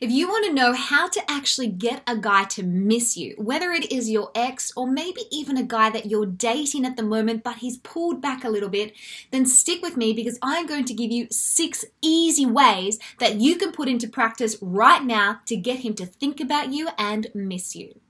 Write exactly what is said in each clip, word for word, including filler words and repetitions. If you want to know how to actually get a guy to miss you, whether it is your ex or maybe even a guy that you're dating at the moment but he's pulled back a little bit, then stick with me because I'm going to give you six easy ways that you can put into practice right now to get him to think about you and miss you.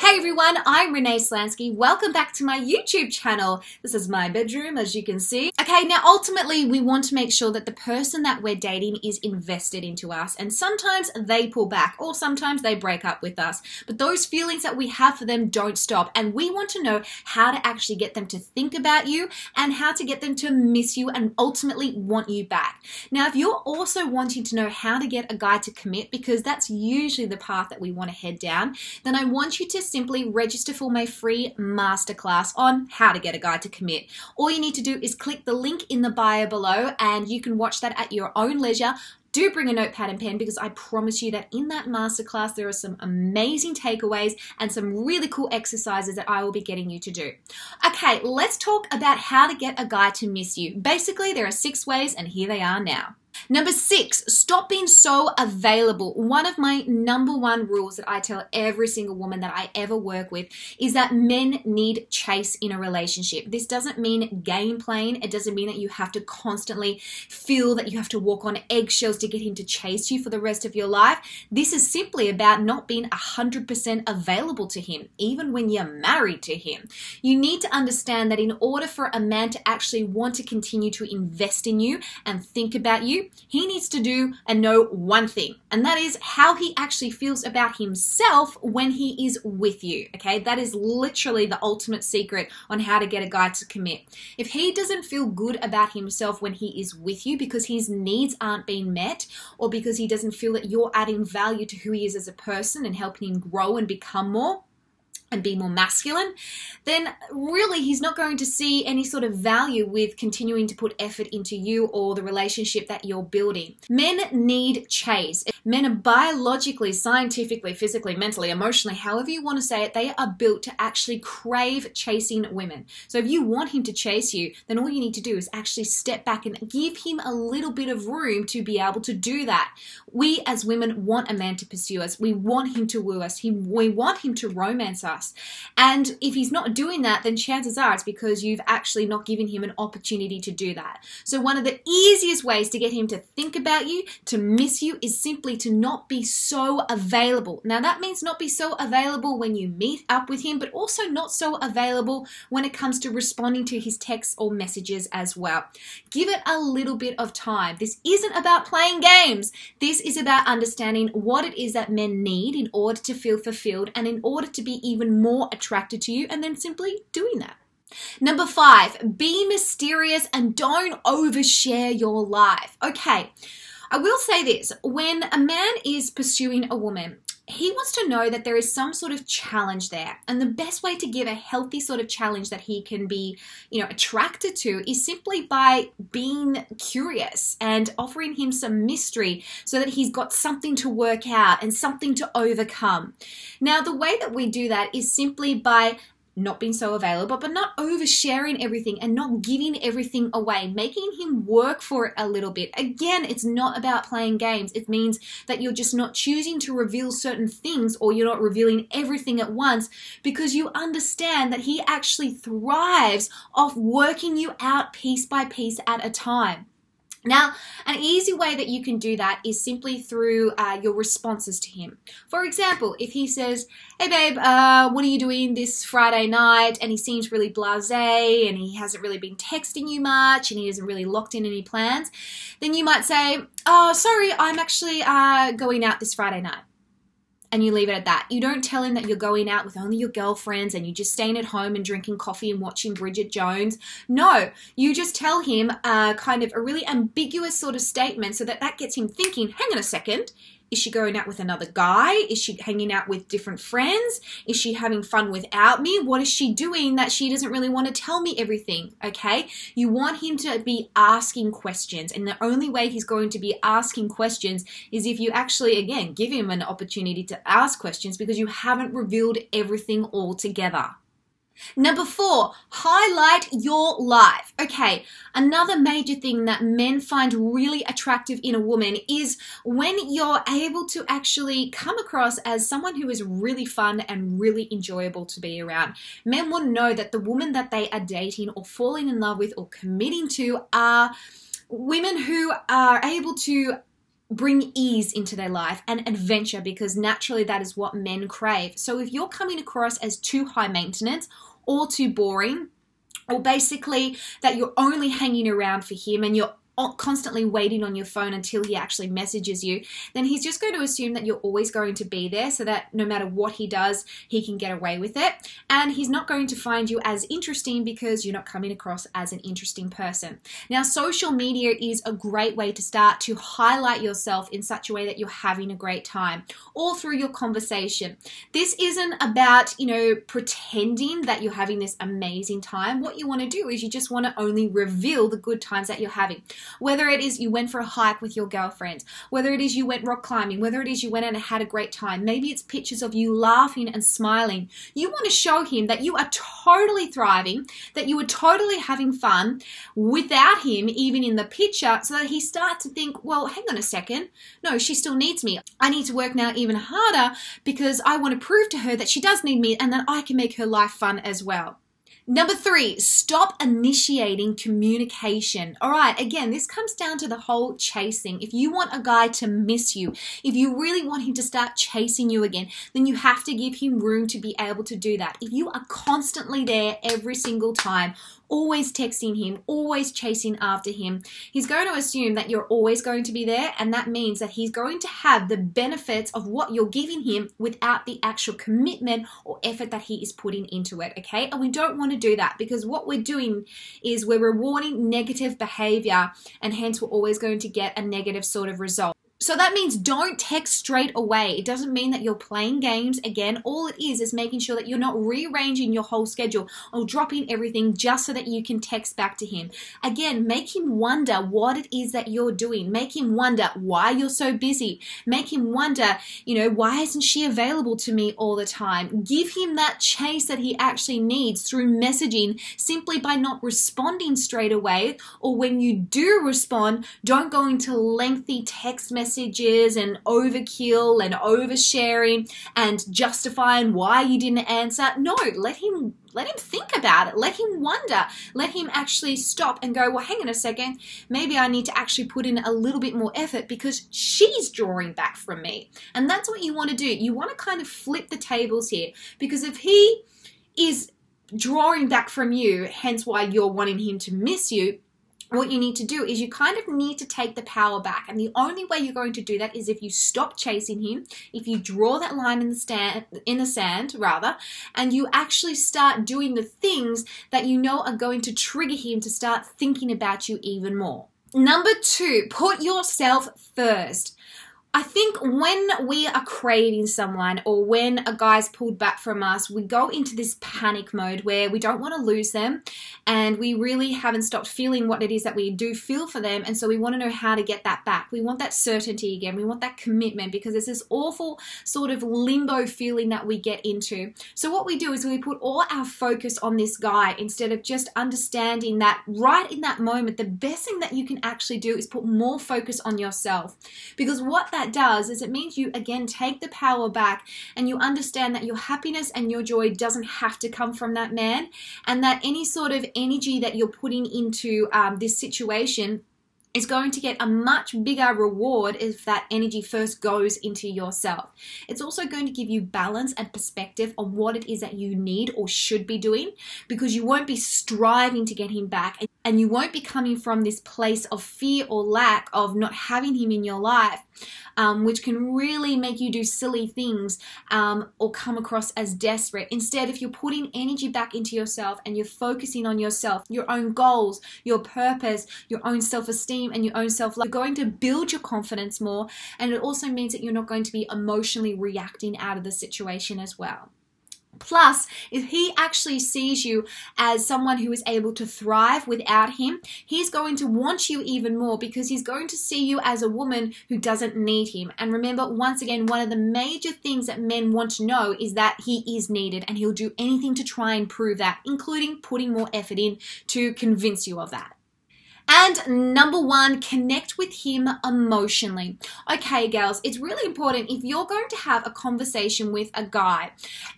Hey everyone, I'm Renee Slansky. Welcome back to my YouTube channel. This is my bedroom, as you can see. Okay, now ultimately we want to make sure that the person that we're dating is invested into us, and sometimes they pull back or sometimes they break up with us, but those feelings that we have for them don't stop, and we want to know how to actually get them to think about you and how to get them to miss you and ultimately want you back. Now, if you're also wanting to know how to get a guy to commit, because that's usually the path that we want to head down, then I want you to simply register for my free masterclass on how to get a guy to commit. All you need to do is click the link in the bio below and you can watch that at your own leisure. Do bring a notepad and pen because I promise you that in that masterclass there are some amazing takeaways and some really cool exercises that I will be getting you to do. Okay, let's talk about how to get a guy to miss you. Basically, there are six ways and here they are now. Number six, stop being so available. One of my number one rules that I tell every single woman that I ever work with is that men need chase in a relationship. This doesn't mean game playing. It doesn't mean that you have to constantly feel that you have to walk on eggshells to get him to chase you for the rest of your life. This is simply about not being one hundred percent available to him, even when you're married to him. You need to understand that in order for a man to actually want to continue to invest in you and think about you, he needs to do and know one thing, and that is how he actually feels about himself when he is with you, okay? That is literally the ultimate secret on how to get a guy to commit. If he doesn't feel good about himself when he is with you because his needs aren't being met or because he doesn't feel that you're adding value to who he is as a person and helping him grow and become more, and be more masculine, then really he's not going to see any sort of value with continuing to put effort into you or the relationship that you're building. Men need chase. Men are biologically, scientifically, physically, mentally, emotionally, however you want to say it, they are built to actually crave chasing women. So if you want him to chase you, then all you need to do is actually step back and give him a little bit of room to be able to do that. We as women want a man to pursue us. We want him to woo us. He, we want him to romance us. Us. And if he's not doing that, then chances are it's because you've actually not given him an opportunity to do that. So one of the easiest ways to get him to think about you, to miss you, is simply to not be so available. Now that means not be so available when you meet up with him, but also not so available when it comes to responding to his texts or messages as well. Give it a little bit of time. This isn't about playing games. This is about understanding what it is that men need in order to feel fulfilled and in order to be even more attracted to you, and then simply doing that. Number five, be mysterious and don't overshare your life. Okay, I will say this, when a man is pursuing a woman, he wants to know that there is some sort of challenge there. And the best way to give a healthy sort of challenge that he can be, you know, attracted to is simply by being curious and offering him some mystery so that he's got something to work out and something to overcome. Now, the way that we do that is simply by not being so available, but not oversharing everything and not giving everything away, making him work for it a little bit. Again, it's not about playing games. It means that you're just not choosing to reveal certain things or you're not revealing everything at once because you understand that he actually thrives off working you out piece by piece at a time. Now, an easy way that you can do that is simply through uh, your responses to him. For example, if he says, hey babe, uh, what are you doing this Friday night? And he seems really blasé and he hasn't really been texting you much and he isn't really locked in any plans, then you might say, oh, sorry, I'm actually uh, going out this Friday night. And you leave it at that. You don't tell him that you're going out with only your girlfriends and you're just staying at home and drinking coffee and watching Bridget Jones. No, you just tell him uh, kind of a really ambiguous sort of statement so that that gets him thinking, hang on a second, is she going out with another guy? Is she hanging out with different friends? Is she having fun without me? What is she doing that she doesn't really want to tell me everything, okay? You want him to be asking questions, and the only way he's going to be asking questions is if you actually, again, give him an opportunity to ask questions because you haven't revealed everything all together. Number four, highlight your life. Okay, another major thing that men find really attractive in a woman is when you're able to actually come across as someone who is really fun and really enjoyable to be around. Men will know that the woman that they are dating or falling in love with or committing to are women who are able to bring ease into their life and adventure, because naturally that is what men crave. So if you're coming across as too high maintenance or too boring, or basically that you're only hanging around for him and you're constantly waiting on your phone until he actually messages you, then he's just going to assume that you're always going to be there, so that no matter what he does, he can get away with it. And he's not going to find you as interesting because you're not coming across as an interesting person. Now, social media is a great way to start to highlight yourself in such a way that you're having a great time, all through your conversation. This isn't about, you know, pretending that you're having this amazing time. What you want to do is you just want to only reveal the good times that you're having. Whether it is you went for a hike with your girlfriend, whether it is you went rock climbing, whether it is you went and had a great time, maybe it's pictures of you laughing and smiling. You want to show him that you are totally thriving, that you are totally having fun without him even in the picture, so that he starts to think, well, hang on a second, no, she still needs me. I need to work now even harder because I want to prove to her that she does need me and that I can make her life fun as well. Number three, stop initiating communication. All right, again, this comes down to the whole chasing. If you want a guy to miss you, if you really want him to start chasing you again, then you have to give him room to be able to do that. If you are constantly there every single time, always texting him, always chasing after him, he's going to assume that you're always going to be there, and that means that he's going to have the benefits of what you're giving him without the actual commitment or effort that he is putting into it, okay? And we don't want to do that, because what we're doing is we're rewarding negative behavior, and hence we're always going to get a negative sort of result. So that means don't text straight away. It doesn't mean that you're playing games. Again, all it is is making sure that you're not rearranging your whole schedule or dropping everything just so that you can text back to him. Again, make him wonder what it is that you're doing. Make him wonder why you're so busy. Make him wonder, you know, why isn't she available to me all the time? Give him that chase that he actually needs through messaging, simply by not responding straight away, or when you do respond, don't go into lengthy text messages messages and overkill and oversharing and justifying why you didn't answer. No, let him let him think about it. Let him wonder. Let him actually stop and go, well, hang on a second, maybe I need to actually put in a little bit more effort because she's drawing back from me. And that's what you want to do. You want to kind of flip the tables here, because if he is drawing back from you, hence why you're wanting him to miss you, what you need to do is you kind of need to take the power back. And the only way you're going to do that is if you stop chasing him, if you draw that line in the stand, in the sand rather, and you actually start doing the things that you know are going to trigger him to start thinking about you even more. Number two, put yourself first. I think when we are craving someone, or when a guy's pulled back from us, we go into this panic mode where we don't want to lose them, and we really haven't stopped feeling what it is that we do feel for them, and so we want to know how to get that back. We want that certainty again. We want that commitment, because it's this awful sort of limbo feeling that we get into. So what we do is we put all our focus on this guy, instead of just understanding that right in that moment, the best thing that you can actually do is put more focus on yourself, because what that does is it means you again take the power back, and you understand that your happiness and your joy doesn't have to come from that man, and that any sort of energy that you're putting into um, this situation is going to get a much bigger reward if that energy first goes into yourself. It's also going to give you balance and perspective on what it is that you need or should be doing, because you won't be striving to get him back, and you won't be coming from this place of fear or lack of not having him in your life, um, which can really make you do silly things um, or come across as desperate. Instead, if you're putting energy back into yourself and you're focusing on yourself, your own goals, your purpose, your own self-esteem, and your own self-love, you're going to build your confidence more, and it also means that you're not going to be emotionally reacting out of the situation as well. Plus, if he actually sees you as someone who is able to thrive without him, he's going to want you even more because he's going to see you as a woman who doesn't need him. And remember, once again, one of the major things that men want to know is that he is needed, and he'll do anything to try and prove that, including putting more effort in to convince you of that. And number one, connect with him emotionally. Okay, girls, it's really important if you're going to have a conversation with a guy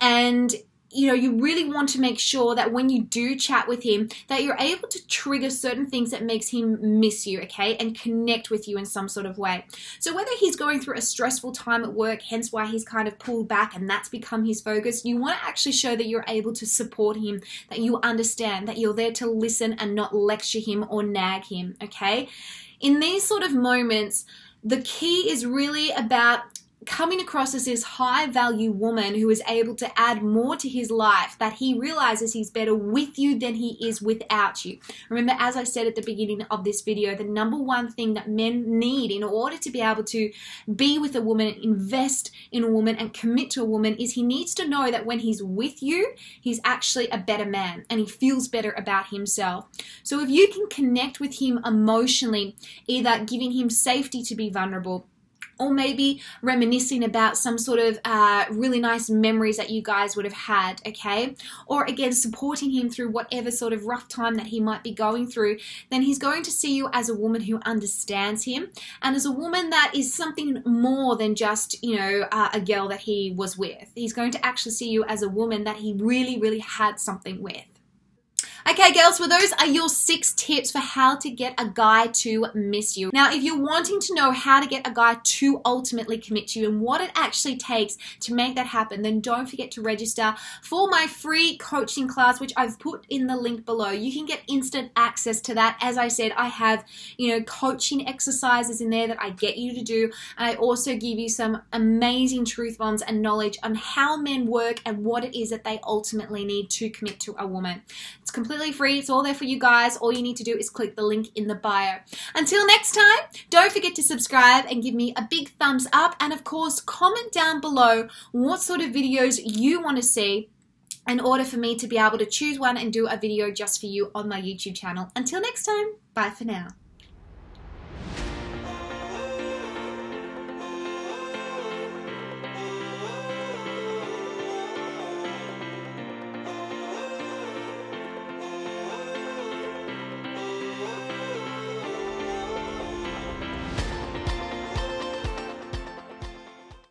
and you know, you really want to make sure that when you do chat with him, that you're able to trigger certain things that makes him miss you, okay, and connect with you in some sort of way. So whether he's going through a stressful time at work, hence why he's kind of pulled back and that's become his focus, you want to actually show that you're able to support him, that you understand, that you're there to listen and not lecture him or nag him, okay? In these sort of moments, the key is really about coming across as this high-value woman who is able to add more to his life, that he realizes he's better with you than he is without you. Remember, as I said at the beginning of this video, the number one thing that men need in order to be able to be with a woman, invest in a woman, and commit to a woman is he needs to know that when he's with you, he's actually a better man and he feels better about himself. So if you can connect with him emotionally, either giving him safety to be vulnerable, or maybe reminiscing about some sort of uh, really nice memories that you guys would have had, okay? Or again, supporting him through whatever sort of rough time that he might be going through, then he's going to see you as a woman who understands him and as a woman that is something more than just, you know, uh, a girl that he was with. He's going to actually see you as a woman that he really, really had something with. Okay, girls, well, those are your six tips for how to get a guy to miss you. Now, if you're wanting to know how to get a guy to ultimately commit to you and what it actually takes to make that happen, then don't forget to register for my free coaching class, which I've put in the link below. You can get instant access to that. As I said, I have, you know, coaching exercises in there that I get you to do. I also give you some amazing truth bombs and knowledge on how men work and what it is that they ultimately need to commit to a woman. It's completely free. It's all there for you guys. All you need to do is click the link in the bio. Until next time, don't forget to subscribe and give me a big thumbs up, and of course comment down below what sort of videos you want to see in order for me to be able to choose one and do a video just for you on my YouTube channel. Until next time, bye for now.